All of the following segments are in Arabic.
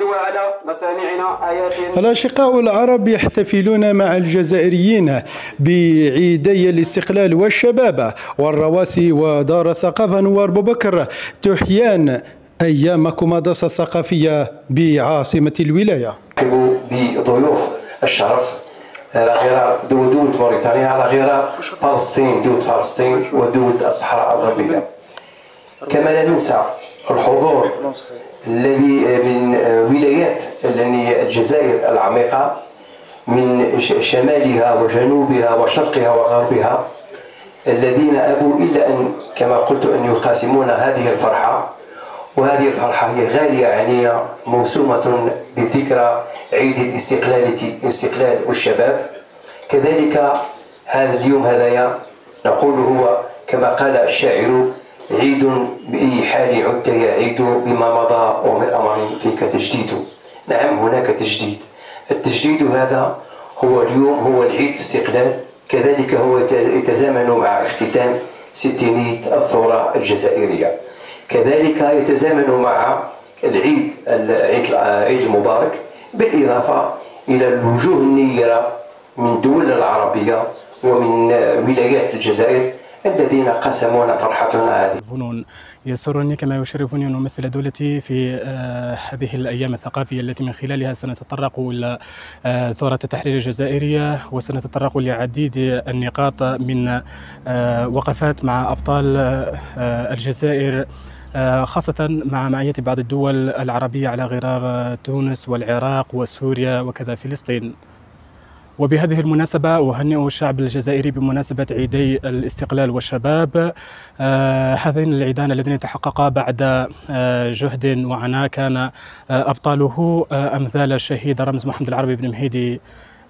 تتلو على مسامعنا آيات. الأشقاء العرب يحتفلون مع الجزائريين بعيدي الاستقلال والشباب والرواسي. ودار الثقافة نوار بوكر تحيان أيام ماكوماداس الثقافية بعاصمة الولاية. بضيوف الشرف على غير دولة موريتانيا، على غير فلسطين، دولة فلسطين ودولة الصحراء الغربية. كما لا ننسى الحضور الذي من ولايات الجزائر العميقة من شمالها وجنوبها وشرقها وغربها، الذين أبوا إلا أن كما قلت أن يقاسمون هذه الفرحة، وهذه الفرحة هي غالية علينا، موسومة بذكرى عيد الاستقلال والشباب. كذلك هذا اليوم هذايا نقول هو كما قال الشاعر: عيد بأي حال عدت يا عيد، بما مضى ومن أمر فيك تجديد. نعم هناك تجديد، التجديد هذا هو اليوم، هو العيد الاستقلال. كذلك هو يتزامن مع اختتام ستينية الثورة الجزائرية، كذلك يتزامن مع العيد المبارك، بالإضافة إلى الوجوه النيرة من دول العربية ومن ولايات الجزائر الذين قسمونا فرحتنا هذه. يسرني كما يشرفني أن أمثل دولتي في هذه الأيام الثقافية التي من خلالها سنتطرق إلى ثورة التحرير الجزائرية، وسنتطرق لعديد النقاط من وقفات مع أبطال الجزائر، خاصة مع معية بعض الدول العربية على غرار تونس والعراق وسوريا وكذا فلسطين. وبهذه المناسبة أهنئ الشعب الجزائري بمناسبة عيدي الاستقلال والشباب، هذين العيدان الذين تحققا بعد جهد وعناء كان أبطاله أمثال الشهيد رمز محمد العربي بن مهيدي،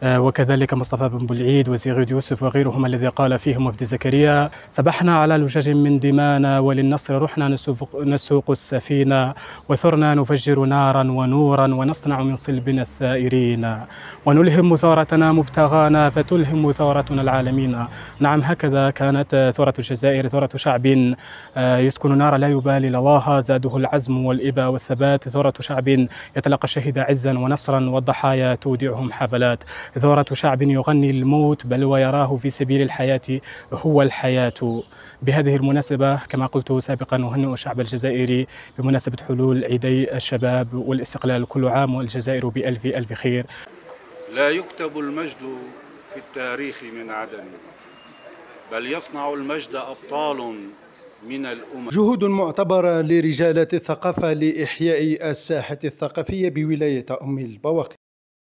وكذلك مصطفى بن بلعيد وزغيد يوسف وغيرهم، الذي قال فيهم مفدي زكريا: سبحنا على لجج من دمانا، وللنصر رحنا نسوق السفينة، وثرنا نفجر نارا ونورا، ونصنع من صلبنا الثائرين، ونلهم ثورتنا مبتغانا، فتلهم ثورتنا العالمين. نعم هكذا كانت ثورة الجزائر، ثورة شعب يسكن نار لا يبالي لواها، زاده العزم والإبا والثبات، ثورة شعب يتلقى الشهيد عزا ونصرا، والضحايا تودعهم حفلات، ثورة شعب يغني الموت بل ويراه في سبيل الحياة هو الحياة. بهذه المناسبة كما قلت سابقا أهنئ الشعب الجزائري بمناسبة حلول عيدي الشباب والاستقلال. كل عام والجزائر بألف ألف خير. لا يكتب المجد في التاريخ من عدم، بل يصنع المجد أبطال من الأمم. جهود معتبرة لرجالات الثقافة لإحياء الساحة الثقافية بولاية أم البواقي.